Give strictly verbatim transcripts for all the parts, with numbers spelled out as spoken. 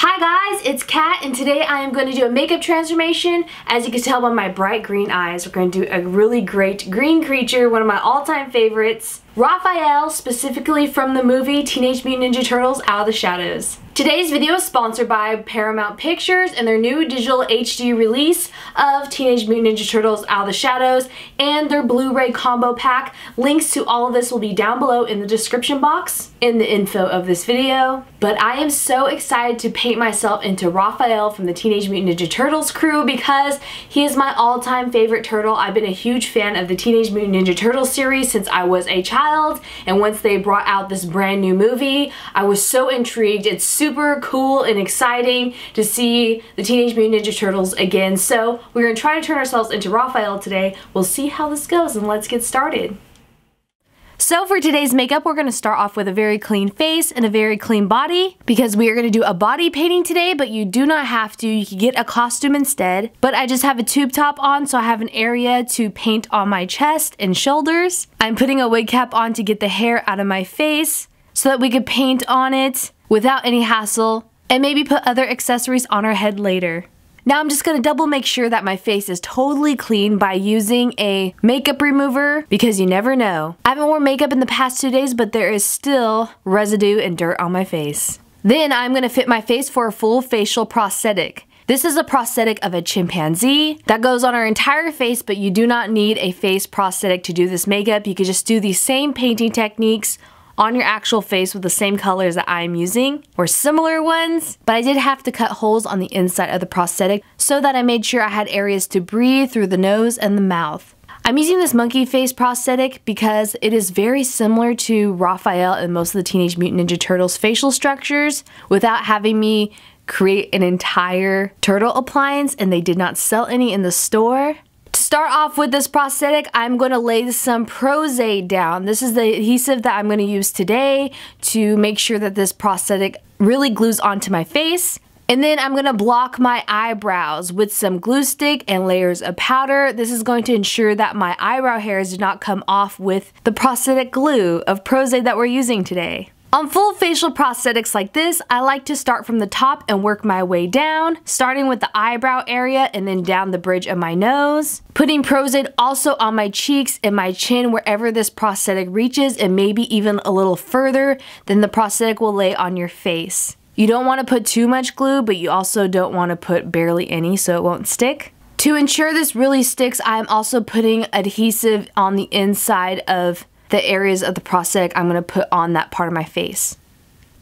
Hi guys, it's Kat, and today I am going to do a makeup transformation. As you can tell by my bright green eyes, we're going to do a really great green creature, one of my all-time favorites, Raphael, specifically from the movie Teenage Mutant Ninja Turtles Out of the Shadows. Today's video is sponsored by Paramount Pictures and their new digital H D release of Teenage Mutant Ninja Turtles Out of the Shadows and their Blu-ray combo pack. Links to all of this will be down below in the description box in the info of this video. But I am so excited to paint myself into Raphael from the Teenage Mutant Ninja Turtles crew because he is my all-time favorite turtle. I've been a huge fan of the Teenage Mutant Ninja Turtles series since I was a child, and once they brought out this brand new movie, I was so intrigued. It's super super cool and exciting to see the Teenage Mutant Ninja Turtles again. So we're going to try to turn ourselves into Raphael today. We'll see how this goes, and let's get started. So for today's makeup, we're going to start off with a very clean face and a very clean body because we are going to do a body painting today, but you do not have to. You can get a costume instead. But I just have a tube top on, so I have an area to paint on my chest and shoulders. I'm putting a wig cap on to get the hair out of my face so that we could paint on it without any hassle, and maybe put other accessories on our head later. Now I'm just gonna double make sure that my face is totally clean by using a makeup remover because you never know. I haven't worn makeup in the past two days, but there is still residue and dirt on my face. Then I'm gonna fit my face for a full facial prosthetic. This is a prosthetic of a chimpanzee that goes on our entire face, but you do not need a face prosthetic to do this makeup. You could just do the same painting techniques on your actual face with the same colors that I'm using, or similar ones, but I did have to cut holes on the inside of the prosthetic so that I made sure I had areas to breathe through the nose and the mouth. I'm using this monkey face prosthetic because it is very similar to Raphael and most of the Teenage Mutant Ninja Turtles facial structures without having me create an entire turtle appliance, and they did not sell any in the store. To start off with this prosthetic, I'm going to lay some Prosaide down. This is the adhesive that I'm going to use today to make sure that this prosthetic really glues onto my face. And then I'm going to block my eyebrows with some glue stick and layers of powder. This is going to ensure that my eyebrow hairs do not come off with the prosthetic glue of Prosaide that we're using today. On full facial prosthetics like this, I like to start from the top and work my way down, starting with the eyebrow area and then down the bridge of my nose. Putting Prosaide also on my cheeks and my chin wherever this prosthetic reaches, and maybe even a little further than the prosthetic will lay on your face. You don't want to put too much glue, but you also don't want to put barely any so it won't stick. To ensure this really sticks, I'm also putting adhesive on the inside of the areas of the prosthetic I'm gonna put on that part of my face.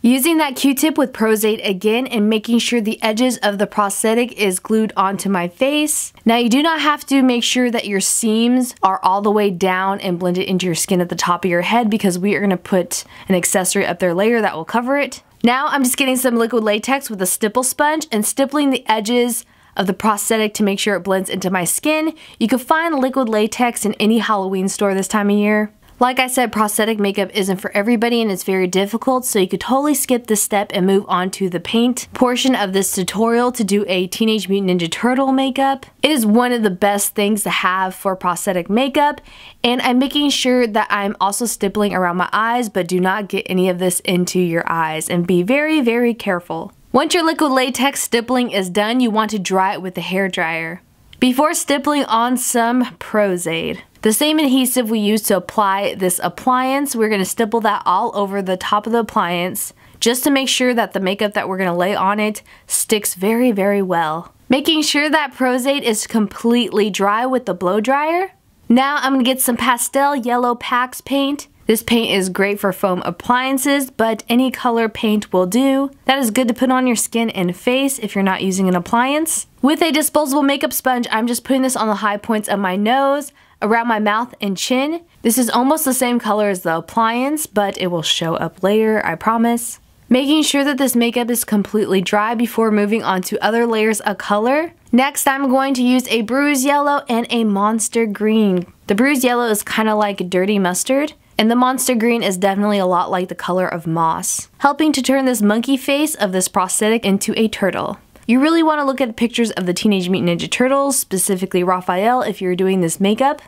Using that Q-tip with Prosaide again and making sure the edges of the prosthetic is glued onto my face. Now you do not have to make sure that your seams are all the way down and blended into your skin at the top of your head because we are gonna put an accessory up there later that will cover it. Now I'm just getting some liquid latex with a stipple sponge and stippling the edges of the prosthetic to make sure it blends into my skin. You can find liquid latex in any Halloween store this time of year. Like I said, prosthetic makeup isn't for everybody and it's very difficult, so you could totally skip this step and move on to the paint portion of this tutorial to do a Teenage Mutant Ninja Turtle makeup. It is one of the best things to have for prosthetic makeup, and I'm making sure that I'm also stippling around my eyes, but do not get any of this into your eyes, and be very, very careful. Once your liquid latex stippling is done, you want to dry it with a hairdryer. Before stippling on some Prosaide. The same adhesive we used to apply this appliance, we're going to stipple that all over the top of the appliance just to make sure that the makeup that we're going to lay on it sticks very, very well. Making sure that Prosaide is completely dry with the blow dryer. Now I'm going to get some pastel yellow Pax paint. This paint is great for foam appliances, but any color paint will do. That is good to put on your skin and face if you're not using an appliance. With a disposable makeup sponge, I'm just putting this on the high points of my nose, around my mouth and chin. This is almost the same color as the appliance, but it will show up later, I promise. Making sure that this makeup is completely dry before moving on to other layers of color. Next, I'm going to use a bruised yellow and a monster green. The bruised yellow is kind of like dirty mustard, and the monster green is definitely a lot like the color of moss, helping to turn this monkey face of this prosthetic into a turtle. You really want to look at pictures of the Teenage Mutant Ninja Turtles, specifically Raphael, if you're doing this makeup,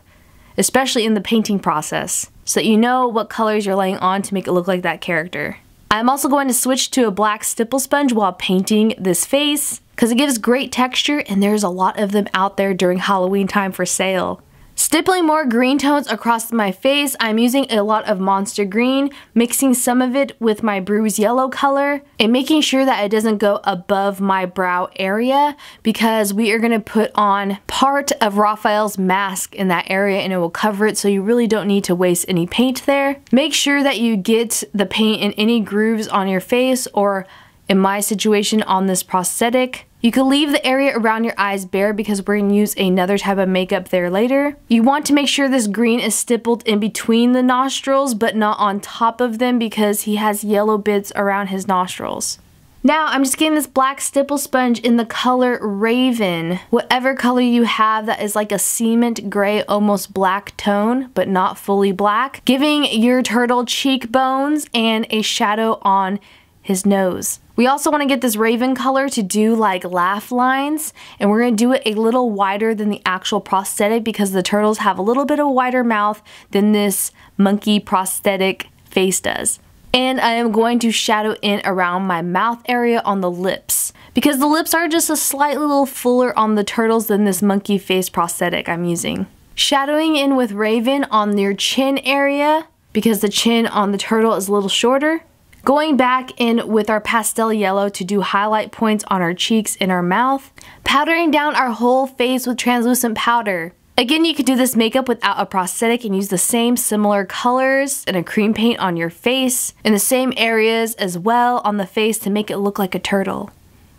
especially in the painting process, so that you know what colors you're laying on to make it look like that character. I'm also going to switch to a black stipple sponge while painting this face because it gives great texture and there's a lot of them out there during Halloween time for sale. Stippling more green tones across my face, I'm using a lot of Monster Green, mixing some of it with my Bruise Yellow color and making sure that it doesn't go above my brow area because we are going to put on part of Raphael's mask in that area and it will cover it, so you really don't need to waste any paint there. Make sure that you get the paint in any grooves on your face or, in my situation, on this prosthetic. You can leave the area around your eyes bare because we're going to use another type of makeup there later. You want to make sure this green is stippled in between the nostrils but not on top of them because he has yellow bits around his nostrils. Now I'm just getting this black stipple sponge in the color Raven. Whatever color you have that is like a cement gray, almost black tone, but not fully black, giving your turtle cheekbones and a shadow on his nose. We also want to get this Raven color to do like laugh lines, and we're going to do it a little wider than the actual prosthetic because the turtles have a little bit of wider mouth than this monkey prosthetic face does. And I am going to shadow in around my mouth area on the lips because the lips are just a slightly little fuller on the turtles than this monkey face prosthetic I'm using. Shadowing in with Raven on your chin area because the chin on the turtle is a little shorter. Going back in with our pastel yellow to do highlight points on our cheeks and our mouth. Powdering down our whole face with translucent powder. Again, you could do this makeup without a prosthetic and use the same similar colors and a cream paint on your face in the same areas as well on the face to make it look like a turtle.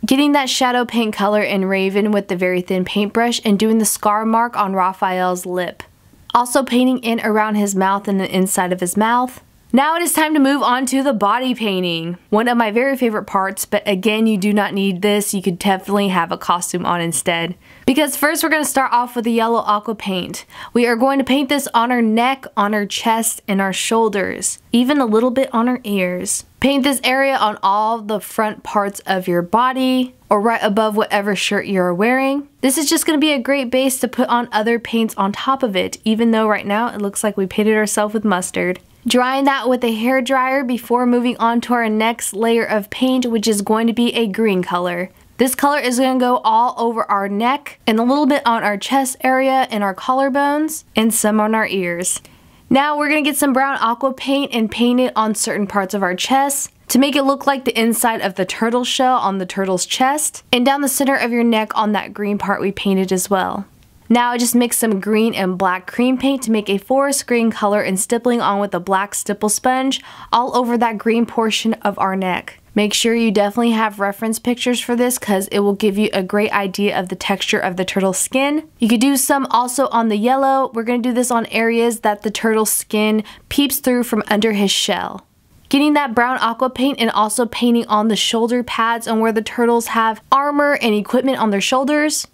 Getting that shadow paint color in Raven with the very thin paintbrush and doing the scar mark on Raphael's lip. Also painting in around his mouth and the inside of his mouth. Now it is time to move on to the body painting, one of my very favorite parts, but again, you do not need this. You could definitely have a costume on instead. Because first we're going to start off with the yellow aqua paint. We are going to paint this on our neck, on our chest, and our shoulders, even a little bit on our ears. Paint this area on all the front parts of your body or right above whatever shirt you're wearing. This is just going to be a great base to put on other paints on top of it, even though right now it looks like we painted ourselves with mustard. Drying that with a hairdryer before moving on to our next layer of paint, which is going to be a green color. This color is going to go all over our neck and a little bit on our chest area and our collarbones and some on our ears. Now we're going to get some brown aqua paint and paint it on certain parts of our chest to make it look like the inside of the turtle shell on the turtle's chest and down the center of your neck on that green part we painted as well. Now I just mix some green and black cream paint to make a forest green color and stippling on with a black stipple sponge all over that green portion of our neck. Make sure you definitely have reference pictures for this because it will give you a great idea of the texture of the turtle's skin. You could do some also on the yellow. We're going to do this on areas that the turtle's skin peeps through from under his shell. Getting that brown aqua paint and also painting on the shoulder pads and where the turtles have armor and equipment on their shoulders.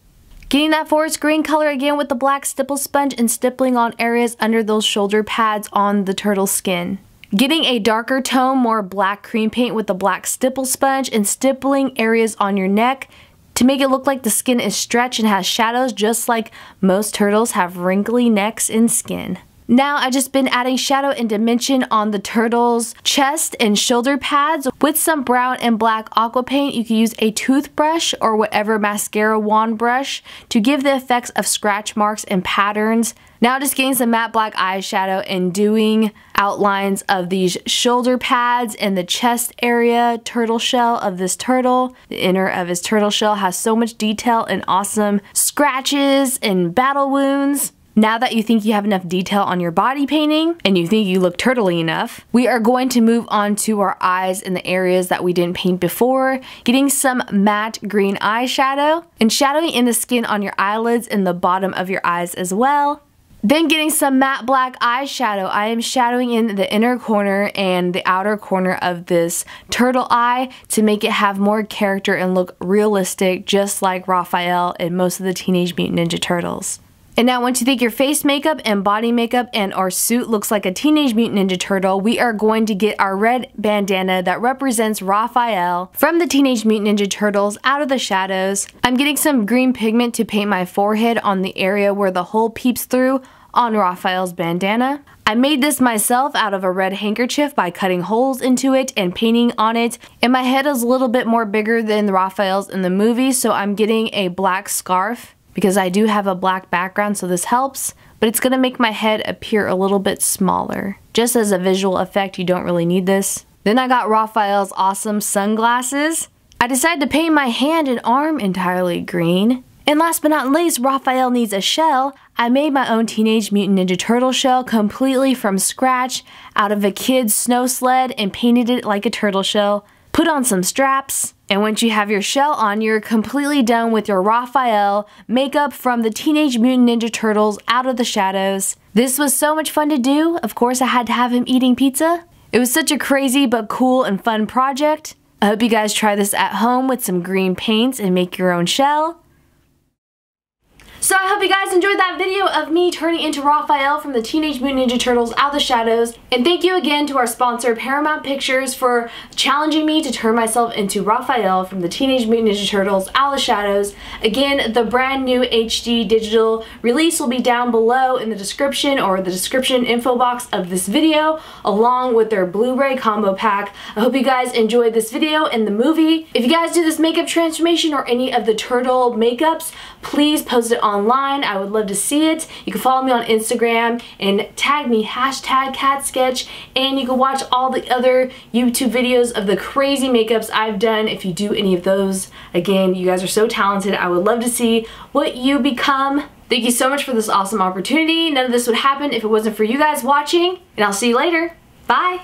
Getting that forest green color again with the black stipple sponge and stippling on areas under those shoulder pads on the turtle's skin. Getting a darker tone, more black cream paint with the black stipple sponge and stippling areas on your neck to make it look like the skin is stretched and has shadows, just like most turtles have wrinkly necks and skin. Now I've just been adding shadow and dimension on the turtle's chest and shoulder pads with some brown and black aqua paint. You can use a toothbrush or whatever mascara wand brush to give the effects of scratch marks and patterns. Now just getting some matte black eyeshadow and doing outlines of these shoulder pads and the chest area, turtle shell of this turtle. The inner of his turtle shell has so much detail and awesome scratches and battle wounds. Now that you think you have enough detail on your body painting and you think you look turtley enough, we are going to move on to our eyes in the areas that we didn't paint before, getting some matte green eyeshadow and shadowing in the skin on your eyelids and the bottom of your eyes as well. Then getting some matte black eyeshadow, I am shadowing in the inner corner and the outer corner of this turtle eye to make it have more character and look realistic, just like Raphael and most of the Teenage Mutant Ninja Turtles. And now once you think your face makeup and body makeup and our suit looks like a Teenage Mutant Ninja Turtle, we are going to get our red bandana that represents Raphael from the Teenage Mutant Ninja Turtles Out of the Shadows. I'm getting some green pigment to paint my forehead on the area where the hole peeps through on Raphael's bandana. I made this myself out of a red handkerchief by cutting holes into it and painting on it, and my head is a little bit more bigger than Raphael's in the movie, so I'm getting a black scarf because I do have a black background, so this helps, but it's gonna make my head appear a little bit smaller. Just as a visual effect, you don't really need this. Then I got Raphael's awesome sunglasses. I decided to paint my hand and arm entirely green. And last but not least, Raphael needs a shell. I made my own Teenage Mutant Ninja Turtle shell completely from scratch out of a kid's snow sled and painted it like a turtle shell. Put on some straps, and once you have your shell on, you're completely done with your Raphael makeup from the Teenage Mutant Ninja Turtles Out of the Shadows. This was so much fun to do. Of course, I had to have him eating pizza. It was such a crazy but cool and fun project. I hope you guys try this at home with some green paints and make your own shell. So I hope you guys enjoyed that video of me turning into Raphael from the Teenage Mutant Ninja Turtles Out of the Shadows. And thank you again to our sponsor Paramount Pictures for challenging me to turn myself into Raphael from the Teenage Mutant Ninja Turtles Out of the Shadows. Again, the brand new H D digital release will be down below in the description or the description info box of this video, along with their Blu-ray combo pack. I hope you guys enjoyed this video and the movie. If you guys do this makeup transformation or any of the turtle makeups, please post it on online. I would love to see it. You can follow me on Instagram and tag me hashtag CatSketch, and you can watch all the other YouTube videos of the crazy makeups I've done if you do any of those. Again, you guys are so talented. I would love to see what you become. Thank you so much for this awesome opportunity. None of this would happen if it wasn't for you guys watching, and I'll see you later. Bye!